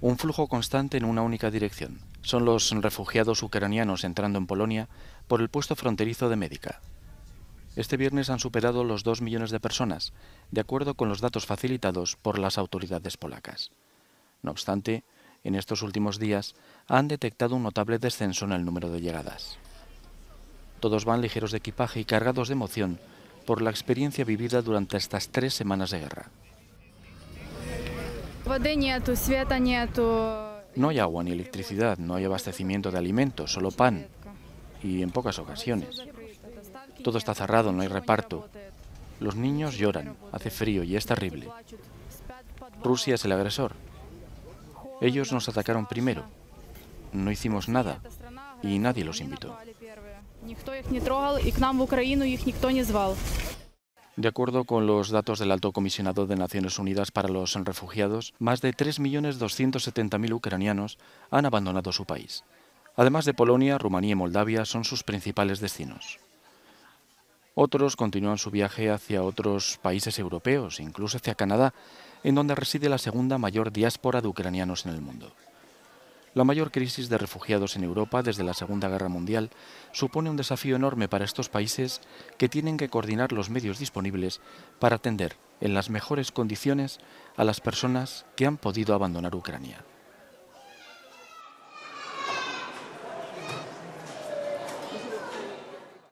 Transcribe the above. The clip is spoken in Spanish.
Un flujo constante en una única dirección. Son los refugiados ucranianos entrando en Polonia por el puesto fronterizo de Médica. Este viernes han superado los 2 millones de personas, de acuerdo con los datos facilitados por las autoridades polacas. No obstante, en estos últimos días han detectado un notable descenso en el número de llegadas. Todos van ligeros de equipaje y cargados de emoción por la experiencia vivida durante estas 3 semanas de guerra. No hay agua ni electricidad, no hay abastecimiento de alimentos, solo pan, y en pocas ocasiones. Todo está cerrado, no hay reparto. Los niños lloran, hace frío y es terrible. Rusia es el agresor. Ellos nos atacaron primero. No hicimos nada y nadie los invitó. De acuerdo con los datos del Alto Comisionado de Naciones Unidas para los Refugiados, más de 3.270.000 ucranianos han abandonado su país. Además de Polonia, Rumanía y Moldavia son sus principales destinos. Otros continúan su viaje hacia otros países europeos, incluso hacia Canadá, en donde reside la segunda mayor diáspora de ucranianos en el mundo. La mayor crisis de refugiados en Europa desde la Segunda Guerra Mundial supone un desafío enorme para estos países que tienen que coordinar los medios disponibles para atender en las mejores condiciones a las personas que han podido abandonar Ucrania.